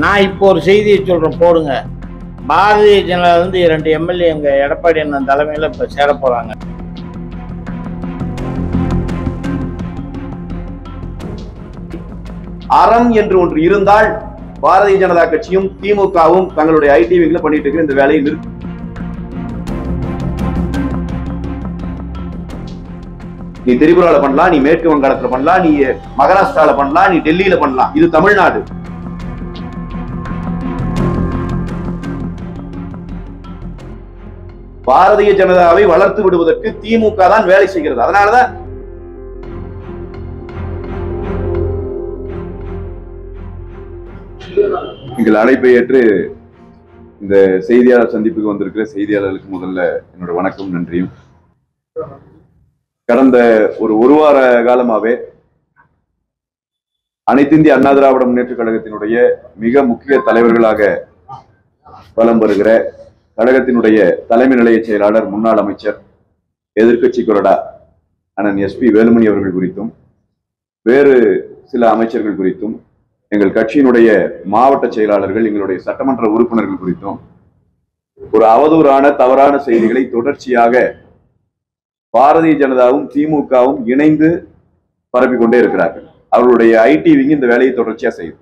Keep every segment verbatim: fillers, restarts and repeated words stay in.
நான் இப்போ ஒரு செய்தியை சொல்கிறேன், போடுங்க. பாரதிய ஜனதாவிலிருந்து இரண்டு எம்எல்ஏ எங்கள் எடப்பாடி அண்ணன் தலைமையில் இப்போ சேர போகிறாங்க. அறம் என்று ஒன்று இருந்தால் பாரதிய ஜனதா கட்சியும் திமுகவும் தங்களுடைய ஐடிவிகளை பண்ணிட்டு இருக்கிற இந்த வேலையை நிறுத்தி நீ திரிபுரால பண்ணலாம், நீ மேற்கு வங்காளத்துல பண்ணலாம், நீ மகாராஷ்டிரால பண்ணலாம், நீ டெல்லியில பண்ணலாம். இது தமிழ்நாடு. பாரதிய ஜனதாவை வளர்த்து விடுவதற்கு திமுக தான் வேலை செய்கிறது. அதனாலதான் எங்கள் அழைப்பை ஏற்று இந்த செய்தியாளர் சந்திப்புக்கு வந்திருக்கிற செய்தியாளர்களுக்கு முதல்ல என்னோட வணக்கம், நன்றியும். கடந்த ஒரு ஒரு வார காலமாவே அனைத்திந்திய அண்ணா திராவிட முன்னேற்ற கழகத்தினுடைய மிக முக்கிய தலைவர்களாக பலம் பெறுகிற கழகத்தினுடைய தலைமை நிலைய செயலாளர் முன்னாள் அமைச்சர் எதிர்கட்சி கொறடா அண்ணன் எஸ்பி வேலுமணி அவர்கள் குறித்தும் வேறு சில அமைச்சர்கள் குறித்தும் எங்கள் கட்சியினுடைய மாவட்ட செயலாளர்கள் எங்களுடைய சட்டமன்ற உறுப்பினர்கள் குறித்தும் ஒரு அவதூறான தவறான செய்திகளை தொடர்ச்சியாக பாரதிய ஜனதாவும் திமுகவும் இணைந்து பரப்பிக் கொண்டே இருக்கிறார்கள். அவர்களுடைய ஐடிவிங்க இந்த வேலையை தொடர்ச்சியாக செய்யுது.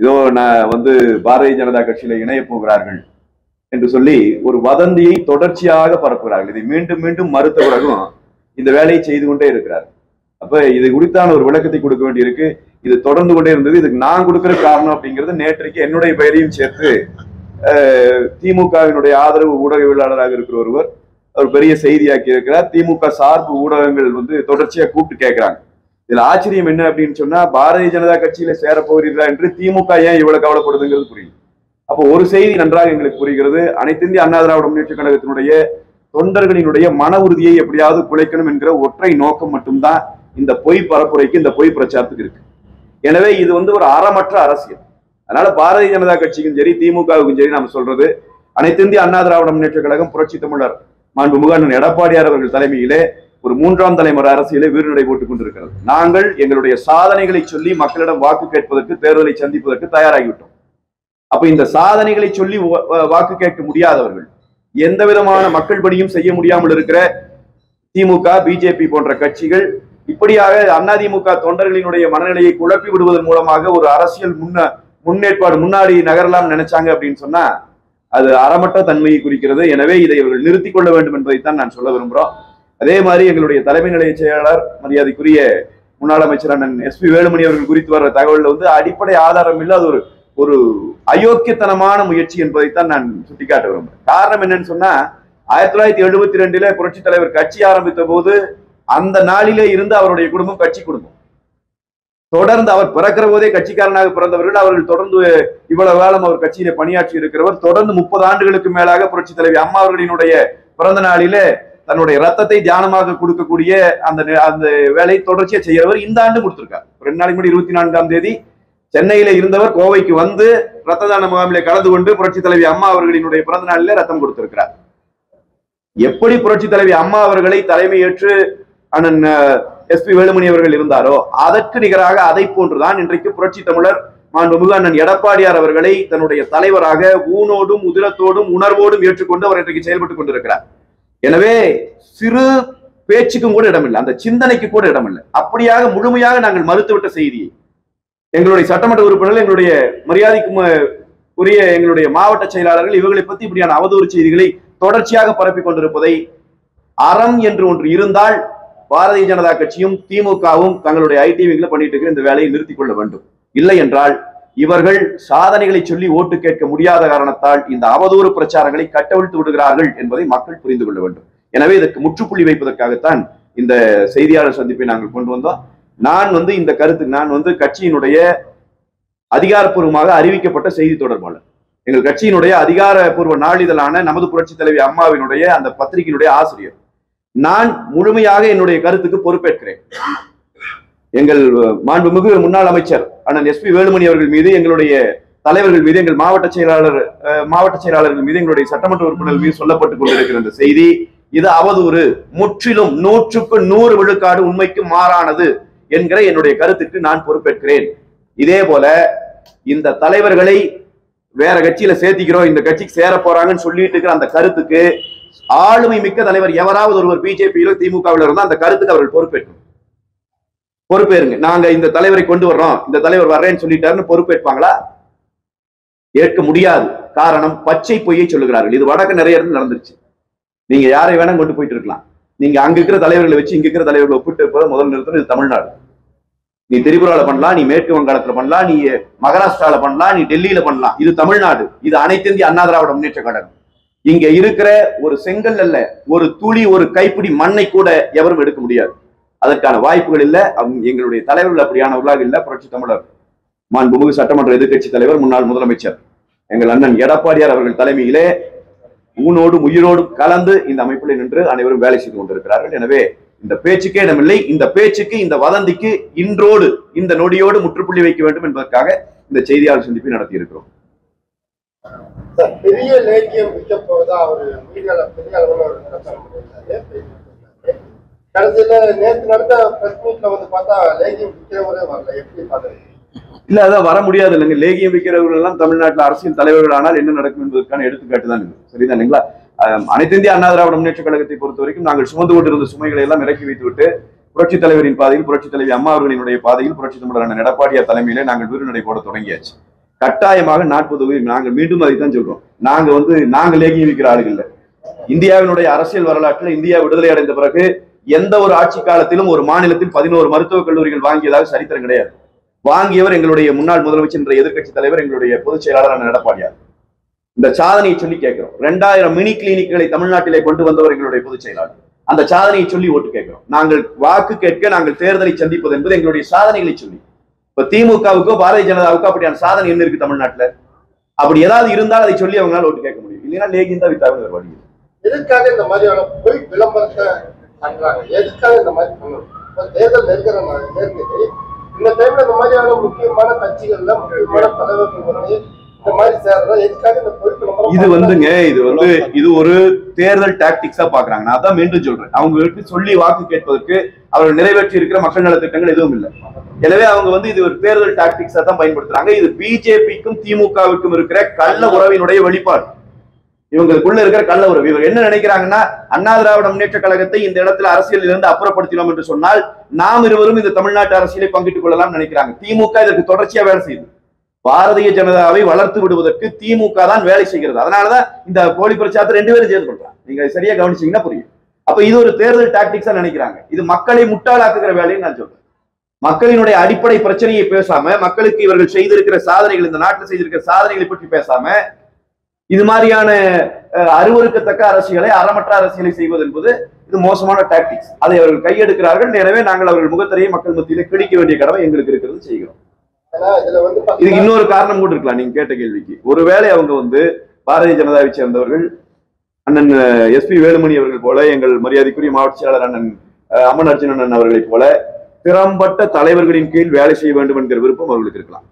இதோ நான் வந்து பாரதிய ஜனதா கட்சியில இணைய போகிறார்கள் என்று சொல்லி ஒரு வதந்தியை தொடர்ச்சியாக பரப்புகிறார்கள். இதை மீண்டும் மீண்டும் மறுத்த பிறகும் இந்த வேலையை செய்து கொண்டே இருக்கிறார்கள். அப்ப இது குறித்தான ஒரு விளக்கத்தை கொடுக்க வேண்டியிருக்கு. இது தொடர்ந்து கொண்டே இருந்தது. இதுக்கு நான் கொடுக்கிற காரணம் அப்படிங்கிறது நேற்றைக்கு என்னுடைய பெயரையும் சேர்த்து திமுகவினுடைய ஆதரவு ஊடகவியலாளராக இருக்கிற ஒருவர் அவர் பெரிய செய்தியாக்கி இருக்கிறார். திமுக சார்பு ஊடகங்கள் வந்து தொடர்ச்சியா கூப்பிட்டு கேட்கிறாங்க. இதுல ஆச்சரியம் என்ன அப்படின்னு சொன்னா, பாரதிய ஜனதா கட்சியில சேரப்போகிறீர்களா என்று திமுக ஏன் இவ்வளவு கவலைப்படுதுங்கிறது புரியுது. அப்போ ஒரு செய்தி நன்றாக எங்களுக்கு புரிகிறது. அனைத்திந்திய அண்ணா திராவிட முன்னேற்ற கழகத்தினுடைய தொண்டர்களினுடைய மன உறுதியை எப்படியாவது குலைக்கணும் என்கிற ஒற்றை நோக்கம் மட்டும்தான் இந்த பொய் பரப்புரைக்கு, இந்த பொய் பிரச்சாரத்துக்கு இருக்கு. எனவே இது வந்து ஒரு அறமற்ற அரசியல். அதனால பாரதிய ஜனதா கட்சிக்கும் சரி திமுகவுக்கும் சரி நம்ம சொல்றது, அனைத்திந்திய அண்ணா திராவிட முன்னேற்ற கழகம் புரட்சி தமிழர் மாண்புமிகு அண்ணன் எடப்பாடியார் அவர்கள் தலைமையிலே ஒரு மூன்றாம் தலைமுறை அரசியலை வீறுநடை போட்டுக் கொண்டிருக்கிறது. நாங்கள் எங்களுடைய சாதனைகளை சொல்லி மக்களிடம் வாக்கு கேட்பதற்கு, தேர்தலை சந்திப்பதற்கு தயாராகிவிட்டோம். அப்ப இந்த சாதனைகளை சொல்லி வாக்கு கேட்க முடியாதவர்கள், எந்த விதமான மக்கள் பணியும் செய்ய முடியாமல் இருக்கிற திமுக பிஜேபி போன்ற கட்சிகள் இப்படியாக அதிமுக தொண்டர்களினுடைய மனநிலையை குழப்பி விடுவதன் மூலமாக ஒரு அரசியல் முன்ன முன்னேற்பாடு முன்னாடி நகரலாம் நினைச்சாங்க அப்படின்னு சொன்னா அது அறமற்ற தன்மையை குறிக்கிறது. எனவே இதை இவர்கள் நிறுத்திக் கொள்ள வேண்டும் என்பதைத்தான் நான் சொல்ல விரும்புகிறோம். அதே மாதிரி எங்களுடைய தலைமை நிலைய செயலாளர் மரியாதைக்குரிய முன்னாள் அமைச்சர் அண்ணன் எஸ்பி வேலுமணி அவர்கள் குறித்து வர்ற தகவலில் வந்து அடிப்படை ஆதாரம் இல்லை. அது ஒரு ஒரு அயோக்கியத்தனமான முயற்சி என்பதைத்தான் நான் சுட்டிக்காட்ட விரும்புகிறேன். காரணம் என்னன்னு சொன்னா, ஆயிரத்தி தொள்ளாயிரத்தி எழுபத்தி ரெண்டுல புரட்சித் தலைவர் கட்சி ஆரம்பித்த போது அந்த நாளிலே இருந்து அவருடைய குடும்பம் கட்சி குடும்பம். தொடர்ந்து அவர் பிறக்கிற போதே கட்சிக்காரனாக பிறந்தவர்கள். அவர்கள் தொடர்ந்து இவ்வளவு காலம் அவர் கட்சியில பணியாற்றி இருக்கிறவர். தொடர்ந்து முப்பது ஆண்டுகளுக்கு மேலாக புரட்சி தலைவி அம்மா அவர்களினுடைய பிறந்த நாளிலே தன்னுடைய ரத்தத்தை தியானமாக கொடுக்கக்கூடிய அந்த அந்த வேலையை தொடர்ச்சியா செய்யறவர் இந்த ஆண்டு கொடுத்திருக்கார். ரெண்டு நாளைக்கு முன்னாடி இருபத்தி நான்காம் தேதி சென்னையில இருந்தவர் கோவைக்கு வந்து ரத்த தான முகாமிலே கலந்து கொண்டு புரட்சி தலைவி அம்மா அவர்களினுடைய பிறந்த நாளிலே ரத்தம் கொடுத்திருக்கிறார். எப்படி புரட்சி தலைவி அம்மா அவர்களை தலைமையேற்று அண்ணன் எஸ்பி வேலுமணி அவர்கள் இருந்தாரோ அதற்கு நிகராக அதை போன்றுதான் இன்றைக்கு புரட்சி தமிழர் மாண்புமிகு அண்ணன் எடப்பாடியார் அவர்களை தன்னுடைய தலைவராக ஊனோடும் உதிரத்தோடும் உணர்வோடும் ஏற்றுக்கொண்டு அவர் இன்றைக்கு செயல்பட்டுக் கொண்டிருக்கிறார். எனவே சிறு பேச்சுக்கும் கூட இடமில்லை, அந்த சிந்தனைக்கு கூட இடமில்லை. அப்படியாக முழுமையாக நாங்கள் மறுத்துவிட்ட செய்தியை எங்களுடைய சட்டமன்ற உறுப்பினர்கள், எங்களுடைய மரியாதைக்கு உரிய எங்களுடைய மாவட்ட செயலாளர்கள் இவர்களை பற்றி இப்படியான அவதூறு செய்திகளை தொடர்ச்சியாக பரப்பிக் கொண்டிருப்பதை, அறம் என்று ஒன்று இருந்தால் பாரதிய ஜனதா கட்சியும் திமுகவும் தங்களுடைய ஐடிவிகளை பண்ணிட்டு இருக்கிற இந்த வேலையை நிறுத்திக் கொள்ள வேண்டும். இல்லை என்றால் இவர்கள் சாதனைகளை சொல்லி ஓட்டு கேட்க முடியாத காரணத்தால் இந்த அவதூறு பிரச்சாரங்களை கட்டவிழ்த்து விடுகிறார்கள் என்பதை மக்கள் புரிந்து கொள்ள வேண்டும். எனவே இதற்கு முற்றுப்புள்ளி வைப்பதற்காகத்தான் இந்த செய்தியாளர் சந்திப்பை நாங்கள் கொண்டு வந்தோம். நான் வந்து இந்த கருத்து நான் வந்து கட்சியினுடைய அதிகாரப்பூர்வமாக அறிவிக்கப்பட்ட செய்தி தொடர்பாளர், எங்கள் கட்சியினுடைய அதிகாரப்பூர்வ நாளிதழான நமது புரட்சி தலைவி அம்மாவினுடைய அந்த பத்திரிகையினுடைய ஆசிரியர். நான் முழுமையாக என்னுடைய கருத்துக்கு பொறுப்பேற்கிறேன். எங்கள் மாண்புமிகு முன்னாள் அமைச்சர் அண்ணன் எஸ்பி வேலுமணி அவர்கள் மீது, எங்களுடைய தலைவர்கள் மீது, எங்கள் மாவட்ட செயலாளர் மாவட்ட செயலாளர்கள் மீது, எங்களுடைய சட்டமன்ற உறுப்பினர் மீது சொல்லப்பட்டுக் கொண்டிருக்கிற இந்த செய்தி இது அவதூறு, முற்றிலும் நூற்றுக்கு நூறு விழுக்காடு உண்மைக்கு மாறானது என்கிற என்னுடைய கருத்துக்கு நான் பொறுப்பேற்கிறேன். இதே போல இந்த தலைவர்களை வேற கட்சியில சேர்த்திக்கிறோம், இந்த கட்சிக்கு சேர போறாங்கன்னு சொல்லிட்டு இருக்கிற அந்த கருத்துக்கு ஆளுமை மிக்க தலைவர் எவராவது ஒருவர் பிஜேபியிலோ திமுகவில் இருந்தால் அந்த கருத்துக்கு அவர்கள் பொறுப்பேற்கும். பொறுப்பேருங்க, நாங்க இந்த தலைவரை கொண்டு வர்றோம், இந்த தலைவர் வர்றேன்னு சொல்லிட்டாருன்னு பொறுப்பேற்பாங்களா? ஏற்க முடியாது. காரணம், பச்சை பொய்யை சொல்லுகிறார்கள். இது வடக்கு நிறைய இடத்துல நடந்துருச்சு. நீங்க யாரை வேணா கொண்டு போயிட்டு இருக்கலாம். நீங்க அங்க இருக்கிற தலைவர்களை வச்சு இங்க இருக்கிற தலைவர்களை ஒப்பிட்டு போற முதல் நிறுத்தம் இது தமிழ்நாடு. நீ திரிபுரால பண்ணலாம், நீ மேற்கு வங்காளத்துல பண்ணலாம், நீ மகாராஷ்டிரால பண்ணலாம், நீ டெல்லியில பண்ணலாம். இது தமிழ்நாடு. இது அனைத்து இந்திய அண்ணா திராவிட முன்னேற்ற கழகம். இங்க இருக்கிற ஒரு செங்கல் அல்ல, ஒரு துளி, ஒரு கைப்பிடி மண்ணை கூட எவரும் எடுக்க முடியாது. அதற்கான வாய்ப்புகள் இல்லை. எங்களுடைய தலைவர்கள் அப்படியானவர்களாக இல்லை. புரட்சி தமிழர் மாண்புமிகு சட்டமன்ற எதிர்கட்சி தலைவர் முன்னாள் முதலமைச்சர் எங்கள் அண்ணன் எடப்பாடியார் அவர்கள் தலைமையிலே ஊனோடும் உயிரோடும் கலந்து இந்த அமைப்பில் நின்று அனைவரும் வேலை செய்து கொண்டிருக்கிறார்கள். எனவே இந்த பேச்சுக்கே இடமில்லை. இந்த பேச்சுக்கு, இந்த வதந்திக்கு இன்றோடு, இந்த நொடியோடு முற்றுப்புள்ளி வைக்க வேண்டும் என்பதற்காக இந்த செய்தியாளர் சந்திப்பை நடத்தி இருக்கிறோம். இல்ல, அதான் வர முடியாது இல்லைங்க. லேகியம் விற்கிறவர்கள் எல்லாம் தமிழ்நாட்டில் அரசியல் தலைவர்கள் ஆனால் என்ன நடக்கும் என்பதற்கான எடுத்துக்காட்டு தான் இது. சரிதானுங்களா? அனைத்து இந்திய அண்ணா திராவிட முன்னேற்ற கழகத்தை பொறுத்த வரைக்கும் நாங்கள் சுமந்து கொண்டிருந்த சுமைகளை எல்லாம் இறக்கி வைத்துவிட்டு புரட்சித் தலைவரின் பாதையில், புரட்சித் தலைவி அம்மா அவர்களினுடைய பாதையில், புரட்சித் தமிழரான எடப்பாடியார் தலைமையிலே நாங்கள் விருதுநடை போட தொடங்கியாச்சு. கட்டாயமாக நாற்பது உயிர் நாங்கள் மீண்டும் அதை தான் சொல்றோம். நாங்கள் வந்து நாங்கள் லேகியம் விற்கிற ஆளுகள் இல்லை. இந்தியாவினுடைய அரசியல் வரலாற்றில் இந்தியா விடுதலை அடைந்த பிறகு எந்த ஒரு ஆட்சி காலத்திலும் ஒரு மாநிலத்தில் பதினோரு மருத்துவக் கல்லூரிகள் வாங்கியதாக சரித்திரம் கிடையாது. வாங்கியவர் எங்களுடைய முன்னாள் முதலமைச்சர், எதிர்கட்சி தலைவர், எங்களுடைய பொதுச் செயலாளரான எடப்பாடியார். இந்த சாதனையை சொல்லி கேட்கிறோம். ரெண்டாயிரம் மினி கிளினிக்குகளை தமிழ்நாட்டிலே கொண்டு வந்தவர் எங்களுடைய பொதுச் செயலாளர். அந்த சாதனையை சொல்லி ஓட்டு கேட்கிறோம். நாங்கள் வாக்கு கேட்க, நாங்கள் தேர்தலை சந்திப்பது என்பது எங்களுடைய சாதனைகளை சொல்லி. இப்ப திமுகவுக்கோ பாரதிய ஜனதாவுக்கோ அப்படியான சாதனை என்ன இருக்கு தமிழ்நாட்டில்? அப்படி ஏதாவது இருந்தால் அதை சொல்லி அவங்களால ஓட்டு கேட்க முடியும். இல்லைன்னா லேகிந்தா வித்தாவது ஒரு வழி. எதுக்காக இந்த மாதிரியான போய் விளம்பரத்தை பண்றாங்க? எதுக்காக இந்த மாதிரி பண்ணணும்? தேர்தல் நெருக்கிறது. இந்த டைம்ல இந்த மாதிரியான முக்கியமான கட்சிகள்ல முக்கியமான தலைவர்கள் இந்த மாதிரி சேர்றது எதுக்காக இந்த பொறுப்பு? இது வந்துங்க, இது வந்து இது ஒரு தேர்தல் டாக்டிக்ஸா பாக்குறாங்க. நான் அதான் மீண்டும் சொல்றேன், அவங்களுக்கு சொல்லி வாக்கு கேட்பதற்கு அவர்கள் நிறைவேற்றி இருக்கிற மக்கள் நல திட்டங்கள் எதுவும் இல்லை. எனவே அவங்க வந்து இது ஒரு தேர்தல் டாக்டிக்ஸா தான் பயன்படுத்துறாங்க. இது பிஜேபிக்கும் திமுகவுக்கும் இருக்கிற கள்ள உறவினுடைய வெளிப்பாடு. இவங்களுக்குள்ள இருக்கிற கள்ள உறவு. இவர் என்ன நினைக்கிறாங்கன்னா, அண்ணா திராவிட முன்னேற்ற கழகத்தை இந்த இடத்துல அரசியலில் இருந்து அப்புறப்படுத்தினோம் என்று சொன்னால் நாம் இருவரும் இந்த தமிழ்நாட்டு அரசியலை பங்கிட்டுக் கொள்ளலாம் நினைக்கிறாங்க. திமுக இதற்கு தொடர்ச்சியா வேலை செய்யுது. பாரதிய ஜனதாவை வளர்த்து விடுவதற்கு திமுக தான் வேலை செய்கிறது. அதனாலதான் இந்த போலி பிரச்சாரத்தை ரெண்டு பேரும் சேர்ந்து கொள்றாங்க. நீங்க சரியா கவனிச்சீங்கன்னா புரியும். அப்ப இது ஒரு தேர்தல் டாக்டிக்ஸா நினைக்கிறாங்க. இது மக்களை முட்டாளாக்குகிற வேலைன்னு நான் சொல்றேன். மக்களினுடைய அடிப்படை பிரச்சனையை பேசாம, மக்களுக்கு இவர்கள் செய்திருக்கிற சாதனைகள், இந்த நாட்டில் செய்திருக்கிற சாதனைகளை பற்றி பேசாம இது மாதிரியான அருவருக்கத்தக்க அரசியலை, அறமற்ற அரசியலை செய்வது என்பது இது மோசமான டாக்டிக்ஸ். அதை அவர்கள் கையெடுக்கிறார்கள். எனவே நாங்கள் அவர்கள் முகத்திரையை மக்கள் மத்தியிலே கிழிக்க வேண்டிய கடமை எங்களுக்கு இருக்கிறது செய்கிறோம். இதுக்கு இன்னொரு காரணம் கூட இருக்கலாம். நீங்க கேட்ட கேள்விக்கு ஒருவேளை அவங்க வந்து பாரதிய ஜனதாவை சேர்ந்தவர்கள், அண்ணன் எஸ் பி வேலுமணி அவர்கள் போல, எங்கள் மரியாதைக்குரிய மாவட்ட செயலாளர் அண்ணன் அமன் அர்ஜுன் அண்ணன் அவர்களை போல திறம்பட்ட தலைவர்களின் கீழ் வேலை செய்ய வேண்டும் என்கிற விருப்பம் அவர்களுக்கு இருக்கலாம்.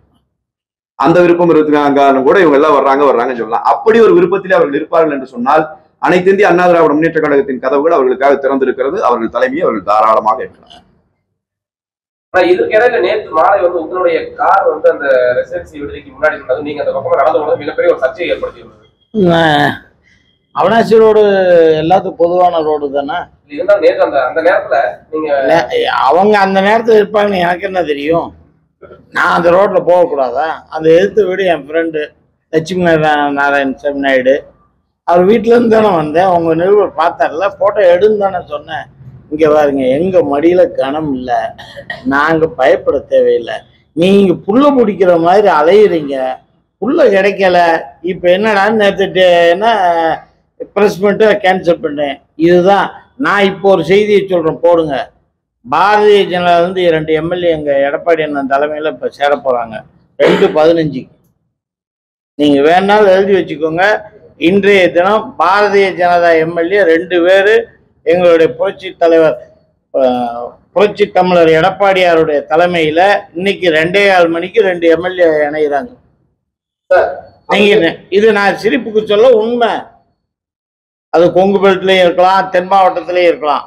அந்த விருப்பம் இருக்கிறாங்க கூட. இவங்க எல்லாம் வர்றாங்க வர்றாங்கன்னு சொல்லலாம். அப்படி ஒரு விருப்பத்திலே அவர்கள் இருப்பார்கள் என்று சொன்னால் அனைத்து இந்திய அண்ணா திராவிட முன்னேற்ற கழகத்தின் கதவுகள் அவர்களுக்காக திறந்திருக்கிறது. அவர்கள் தலைமையை அவர்கள் தாராளமாக இருக்கிறார். இதுக்கிடையில நேற்று மாலை வந்து உங்களுடைய கார் வந்து அந்த ரெசிடென்சி விடுதிக்கு முன்னாடி நீங்க அந்த பக்கமா நடந்து போது மிகப்பெரிய ஒரு சர்ச்சையை ஏற்படுத்தி. அவினாசி ரோடு எல்லாத்துக்கும் பொதுவான ரோடு தானே. இருந்தாலும் நேற்று அந்த அந்த நேரத்துல நீங்க அவங்க அந்த நேரத்துல இருப்பாங்கன்னு எனக்கு என்ன தெரியும்? நான் அந்த ரோட்டில் போகக்கூடாதான்? அந்த எதிர்த்த வீடு என் ஃப்ரெண்டு லட்சுமி நாராயணசாமி நாயுடு அவர் வீட்டிலேருந்து தானே வந்தேன். அவங்க நிருபர் பார்த்தார்ல, ஃபோட்டோ எடுன்னு தானே சொன்னேன். இங்கே பாருங்க, எங்கள் மடியில் கனம் இல்லை, நாங்கள் பயப்பட தேவையில்லை. நீங்கள் புல்லை பிடிக்கிற மாதிரி அலையிறீங்க, புல்லை கிடைக்கல. இப்போ என்னடான்னு நேற்று என்ன ப்ரெஸ் பண்ணிட்டு கேன்சல் பண்ணேன். இதுதான் நான் இப்போ ஒரு செய்தியை சொல்கிறேன், போடுங்க. பாரதிய ஜனதா வந்து இரண்டு எம்எல்ஏ எங்கள் எடப்பாடி அண்ணன் தலைமையில் இப்போ சேர போகிறாங்க. ரெண்டு பதினஞ்சுக்கு நீங்கள் வேணாலும் எழுதி வச்சுக்கோங்க. இன்றைய தினம் பாரதிய ஜனதா எம்எல்ஏ ரெண்டு பேர் எங்களுடைய புரட்சி தலைவர் புரட்சி தமிழர் எடப்பாடியாருடைய தலைமையில் இன்னைக்கு ரெண்டே ஆறு மணிக்கு ரெண்டு எம்எல்ஏ இணைகிறாங்க. நீங்கள் இது நான் சிரிப்புக்கு சொல்ல உண்மை. அது கொங்கு பெல்ட்லேயும் இருக்கலாம், தென் மாவட்டத்திலையும் இருக்கலாம்.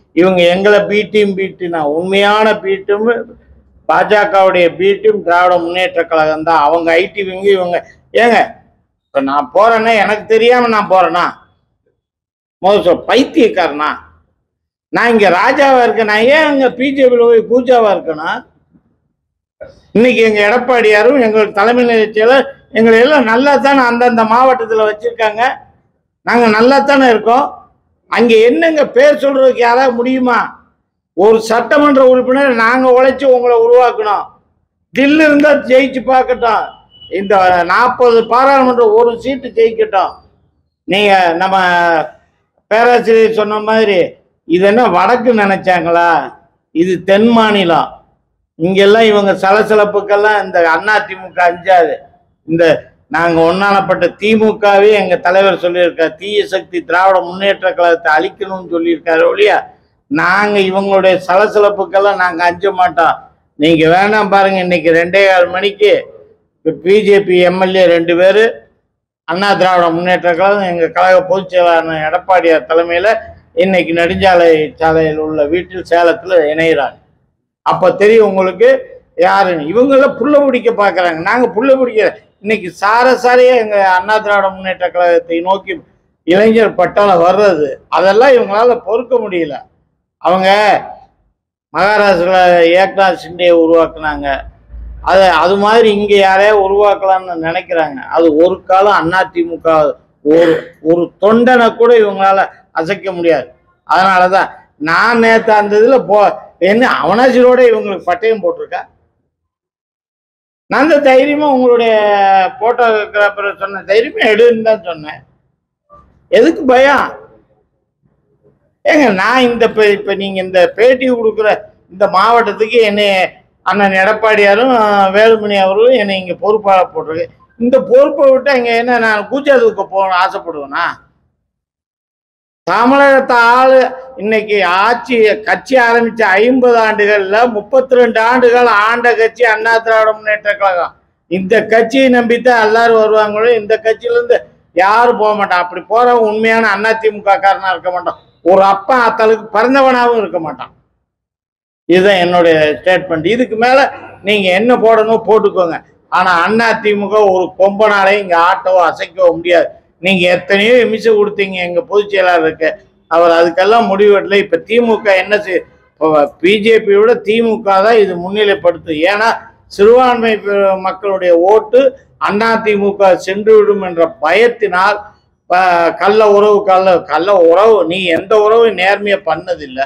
இவங்க எங்களை பீட்டியும் பீட்டினா உண்மையான பீட்டும் பாஜகவுடைய பீட்டும் திராவிட முன்னேற்ற கழகம் தான். அவங்க ஐடி விங்க, இவங்க ஏங்க இப்போ நான் போகிறேன்னா எனக்கு தெரியாமல் நான் போகிறேன்னா மோச பைத்தியக்காரனா? நான் இங்கே ராஜாவாக இருக்கேன், நான் ஏன் இங்கே பிஜேபியில் போய் பூஜாவாக இருக்கேன்னா? இன்னைக்கு எங்கள் எடப்பாடியாரும் எங்கள் தலைமை நிகழ்ச்சியில் எங்களை எல்லாம் நல்லா தானே அந்தந்த மாவட்டத்தில் வச்சுருக்காங்க, நாங்கள் நல்லா தானே இருக்கோம். அங்கே என்னங்க பேர் சொல்கிறதுக்கு யாராவது முடியுமா? ஒரு சட்டமன்ற உறுப்பினர் நாங்கள் உழைச்சி உங்களை உருவாக்கணும், தில்லு இருந்தால் ஜெயிச்சு பார்க்கட்டும், இந்த நாற்பது பாராளுமன்ற ஒரு சீட்டு ஜெயிக்கட்டும். நீங்கள் நம்ம பேராசிரியர் சொன்ன மாதிரி இது என்ன வடக்கு நினைச்சாங்களா? இது தென் மாநிலம். இங்கெல்லாம் இவங்க சலசலப்புக்கெல்லாம் இந்த அதிமுக அஞ்சாது. இந்த நாங்கள் ஒன்னானப்பட்ட திமுகவே எங்கள் தலைவர் சொல்லியிருக்காரு, தீய சக்தி திராவிட முன்னேற்ற கழகத்தை அழிக்கணும்னு சொல்லியிருக்காரு ஒழியா நாங்கள் இவங்களுடைய சலசலப்புக்கெல்லாம் நாங்கள் அஞ்ச மாட்டோம். நீங்கள் வேணாம் பாருங்க, இன்னைக்கு ரெண்டே ஆறு மணிக்கு பிஜேபி எம்எல்ஏ ரெண்டு பேர் அண்ணா திராவிட முன்னேற்ற கழகம் எங்கள் கழக பொதுச் செயலாளர் எடப்பாடியார் தலைமையில் இன்னைக்கு நெடுஞ்சாலை சாலையில் உள்ள வீட்டில் சேலத்தில் இணைகிறாங்க. அப்போ தெரியும் உங்களுக்கு யாருன்னு. இவங்களாம் புள்ள பிடிக்க பார்க்குறாங்க, நாங்கள் புள்ள பிடிக்கிற இன்னைக்கு சார சாரையே எங்கள் அண்ணா திராவிட முன்னேற்ற கழகத்தை நோக்கி இளைஞர் பட்டாளம் வர்றது அதெல்லாம் இவங்களால பொறுக்க முடியல. அவங்க மகாராஷ்டிராவில் ஏக்நாத் சிண்டே உருவாக்குனாங்க, அது அது மாதிரி இங்கே யாரையா உருவாக்கலாம்னு நினைக்கிறாங்க. அது ஒரு காலம் அதிமுக ஒரு ஒரு தொண்டனை கூட இவங்களால அசைக்க முடியாது. அதனால தான் நான் நேற்று அந்த இதில் போ என்ன அவனாசிரோட இவங்களுக்கு பட்டயம் போட்டிருக்கா? நான் அந்த தைரியமாக உங்களுடைய போட்டோகிராஃபர் சொன்ன தைரியமே எடுன்னு தான் சொன்னேன். எதுக்கு பயம்? ஏங்க நான் இந்த இப்போ இப்போ நீங்கள் இந்த பேட்டி கொடுக்குற இந்த மாவட்டத்துக்கு என்னை அண்ணன் எடப்பாடியாரும் வேலுமணி அவர்களும் என்னை இங்கே பொறுப்பாக போட்டிருக்கு. இந்த பொறுப்பை விட்டு இங்கே என்ன நான் கூச்சாதுக்கு போகணும்னு ஆசைப்படுவேனா? தமிழகத்தை ஆளு இன்னைக்கு ஆட்சி கட்சி ஆரம்பித்த ஐம்பது ஆண்டுகளில் முப்பத்தி ரெண்டு ஆண்டுகள் ஆண்ட கட்சி அண்ணா திராவிட முன்னேற்ற கழகம். இந்த கட்சியை நம்பித்தான் எல்லாரும் வருவாங்களோ, இந்த கட்சியிலேருந்து யாரும் போக மாட்டான். அப்படி போகிறவங்க உண்மையான அதிமுக காரனாக இருக்க மாட்டான், ஒரு அப்பா அத்தாளுக்கு பிறந்தவனாகவும் இருக்க மாட்டான். இதுதான் என்னுடைய ஸ்டேட்மெண்ட். இதுக்கு மேலே நீங்கள் என்ன போடணும் போட்டுக்கோங்க, ஆனால் அதிமுக ஒரு கொம்பனாலே இங்கே ஆட்டவோ அசைக்கவோ முடியாது. நீங்கள் எத்தனையோ எமிசை கொடுத்தீங்க எங்கள் பொதுச் செயலாளருக்கு, அவர் அதுக்கெல்லாம் முடிவெடல. இப்போ திமுக என்ன செய் பிஜேபியோட திமுக தான் இது முன்னிலைப்படுத்து. ஏன்னா சிறுபான்மை மக்களுடைய ஓட்டு அதிமுக சென்றுவிடும் என்ற பயத்தினால் கள்ள உறவு கள்ள கள்ள உறவு நீ எந்த உறவு நேர்மையாக பண்ணதில்லை.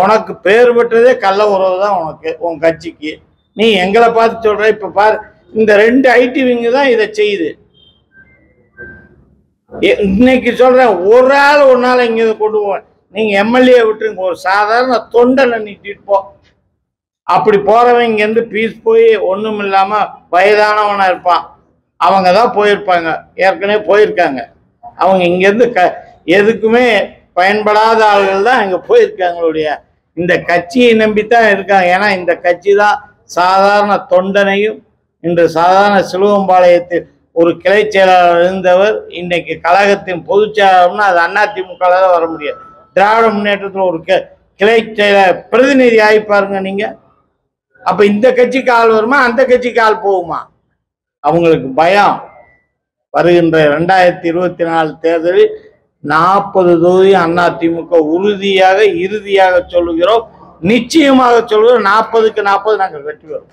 உனக்கு பேர் பெற்றதே கள்ள உறவு தான் உனக்கு உன் கட்சிக்கு. நீ எங்களை பார்த்து சொல்கிற. இப்போ பார், இந்த ரெண்டு ஐடி விங்கு தான் இதை செய்யுது. இன்னைக்கு சொல்றேன், ஒரு ஆள் ஒரு நாள் இங்க கொண்டு போவேன். நீங்க எம்எல்ஏ விட்டுருங்க, ஒரு சாதாரண தொண்டனை நீட்டிட்டு அப்படி போறவன் இங்க இருந்து பீஸ் போய் ஒன்றும் இல்லாம வயதானவனா இருப்பான். அவங்க தான் போயிருப்பாங்க, ஏற்கனவே போயிருக்காங்க. அவங்க இங்க இருந்து க எதுக்குமே பயன்படாத ஆள்கள் தான் இங்க போயிருக்காங்களுடைய இந்த கட்சியை நம்பித்தான் இருக்காங்க. ஏன்னா இந்த கட்சி தான் சாதாரண தொண்டனையும் இன்று சாதாரண சிலுவம்பாளையத்தில் ஒரு கிளை செயலாளர் இருந்தவர் இன்னைக்கு கழகத்தின் பொதுச் செயலாளர்னா அது அதிமுக தான் வர முடியாது. திராவிட முன்னேற்றத்தில் ஒரு கிளை செயலாளர் பிரதிநிதி ஆகி பாருங்க நீங்க. அப்ப இந்த கட்சிக்கு ஆள் வருமா, அந்த கட்சிக்கு ஆள் போகுமா? அவங்களுக்கு பயம். வருகின்ற ரெண்டாயிரத்தி இருபத்தி நாலு தேர்தலில் நாற்பது தொகுதி அதிமுக உறுதியாக இறுதியாக சொல்லுகிறோம், நிச்சயமாக சொல்லுவோம். நாற்பதுக்கு நாற்பது நாங்கள் வெற்றி பெறும்.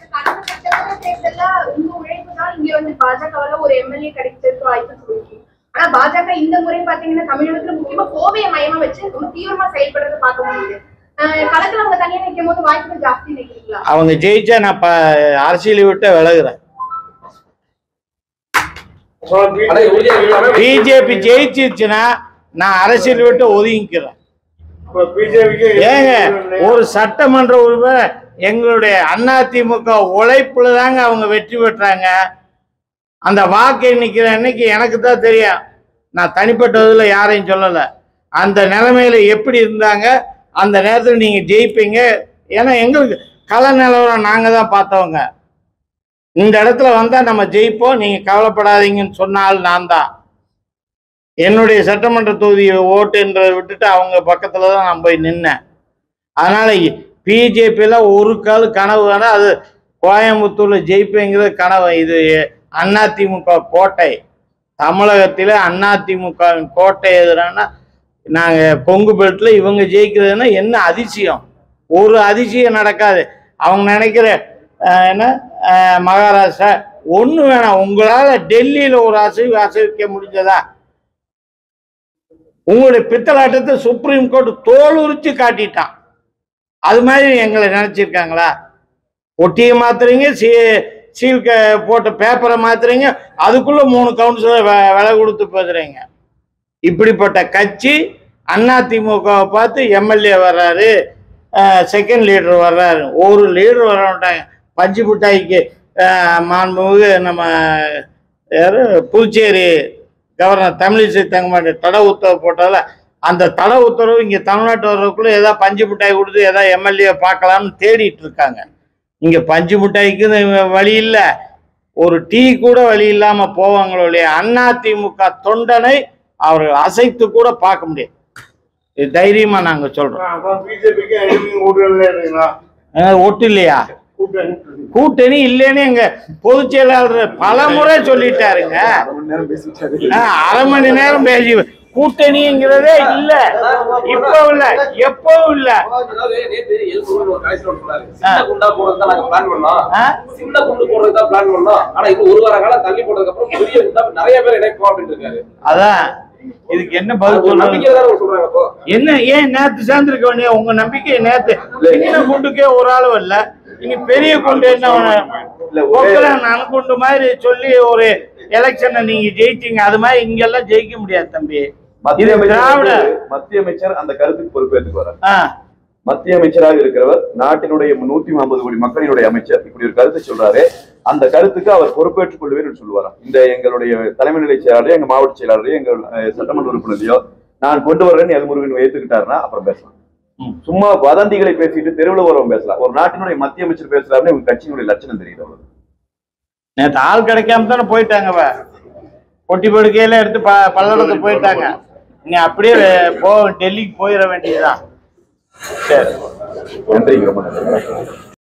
அவங்க ஜெயிச்சா நான் அரசியலை விட்டு விலகுறேன். பிஜேபி ஜெயிச்சிருச்சுன்னா நான் அரசியல் விட்டு ஒதுங்கிக்கிறேன். ஏங்க ஒரு சட்டமன்ற உறுப்பினர் எங்களுடைய அதிமுக உழைப்புல தாங்க அவங்க வெற்றி பெற்றாங்க. அந்த வாக்கை நிக்கிற அன்னைக்கு எனக்கு தான் தெரியும், நான் தனிப்பட்டதுல யாரையும் சொல்லலை. அந்த நிலைமையில எப்படி இருந்தாங்க அந்த நேரத்தில் நீங்கள் ஜெயிப்பீங்க, ஏன்னா எங்களுக்கு கல நிலவரம் நாங்கள் தான் பார்த்தவங்க. இந்த இடத்துல வந்தால் நம்ம ஜெயிப்போம், நீங்கள் கவலைப்படாதீங்கன்னு சொன்னால் நான் தான் என்னுடைய சட்டமன்ற தொகுதி ஓட்டுன்றதை விட்டுட்டு அவங்க பக்கத்தில் தான் நான் போய் நின்னேன். அதனால் பிஜேபியில் ஒரு கால் கனவு வேணால், அது கோயம்புத்தூரில் ஜெயிப்புங்கிறது கனவு. இது அதிமுக கோட்டை, தமிழகத்தில் அதிமுகவின் கோட்டை எதிரான நாங்கள் கொங்கு பெல்ட்ல இவங்க ஜெயிக்கிறதுன்னா என்ன அதிசயம், ஒரு அதிசயம் நடக்காது. அவங்க நினைக்கிற என்ன மகாராஷ்டிரா ஒன்று வேணாம், உங்களால் டெல்லியில் ஒரு அசைவு அசைவிக்க முடிஞ்சதா? உங்களுடைய பித்தலாட்டத்தை சுப்ரீம் கோர்ட் தோல் உரிச்சு காட்டிட்டான். அது மாதிரி எங்களை நினைச்சிருக்காங்களா? ஒட்டியை மாத்துறீங்க, சீ சீல் போட்ட பேப்பரை மாத்துறீங்க, அதுக்குள்ள மூணு கவுன்சிலர் விலை கொடுத்து போதுறீங்க. இப்படிப்பட்ட கட்சி அதிமுகவை பார்த்து எம்எல்ஏ வர்றாரு, செகண்ட் லீடர் வர்றாரு, ஒரு லீடர் வரட்டாங்க. பஞ்சு புட்டாய்க்கு மாண்புமிகு நம்ம யார் புதுச்சேரி கவர்னர் தமிழிசை தங்கமாட்டி தடை உத்தரவு போட்டதில் அந்த தடை உத்தரவு இங்கே தமிழ்நாட்டு வர்றதுக்குள்ளே ஏதாவது பஞ்சு முட்டாய் கொடுத்து ஏதாவது எம்எல்ஏ பார்க்கலாம்னு தேடிட்டு இருக்காங்க. இங்கே பஞ்சு முட்டாய்க்கு வழி இல்லை, ஒரு டீ கூட வழி இல்லாமல் போவாங்களோடைய அதிமுக தொண்டனை அவர்கள் அசைத்து கூட பார்க்க முடியாது. இது தைரியமா நாங்க சொல்றோம். ஒட்டு இல்லையா, கூட்டணி இல்லைன்னு எங்க பொதுச் செயலாளர் பல முறை சொல்லிட்டாருங்க. அரை மணி நேரம் பேசி கூட்டணிங்கிறதே இல்ல, இப்ப இல்ல, எப்பவும் இல்ல. அதான் இதுக்கு என்ன பதில் சொல்றாங்க? என்ன ஏன் நேத்து சேர்ந்திருக்க வேண்டிய உங்க நம்பிக்கை? நேத்து சின்ன குண்டுக்கே ஒரு ஆளும் இல்ல, இனி பெரிய குண்டு என்ன நன்குண்டு மாதிரி சொல்லி ஒரு எலெக்ஷனை நீங்க ஜெயிச்சீங்க. அது மாதிரி இங்கெல்லாம் ஜெயிக்க முடியாது தம்பி. மத்திய அமைச்சர் மத்திய அமைச்சர் அந்த கருத்துக்கு பொறுப்பேற்றுக்கு வர மத்திய அமைச்சராக இருக்கிறவர், நாட்டினுடைய நூத்தி ஐம்பது கோடி மக்களினுடைய அமைச்சர் இப்படி ஒரு கருத்தை சொல்றாரு. அந்த கருத்துக்கு அவர் பொறுப்பேற்றுக் கொள்வேன்னு சொல்லுவாரா? இந்த எங்களுடைய தலைமை நிலை செயலாளரையும் எங்க மாவட்ட செயலாளரையும் எங்க சட்டமன்ற உறுப்பினரையோ நான் கொண்டு வரேன்னு எல்முருகன் ஏத்துக்கிட்டாருன்னா அப்புறம் பேசலாம். சும்மா வதந்திகளை பேசிட்டு தெருவில் வரவங்க பேசலாம். ஒரு நாட்டினுடைய மத்திய அமைச்சர் பேசுறாருன்னு உங்க கட்சியினுடைய லட்சணம் தெரியுது. அவ்வளவு நேற்று ஆள் கிடைக்காம தானே போயிட்டாங்க, பொட்டி படுக்கையில எடுத்து ப பல்லடத்துக்கு போயிட்டாங்க. நீ அப்படியே போ, டெல்லிக்கு போயிட வேண்டியதுதான். சரி, நன்றி.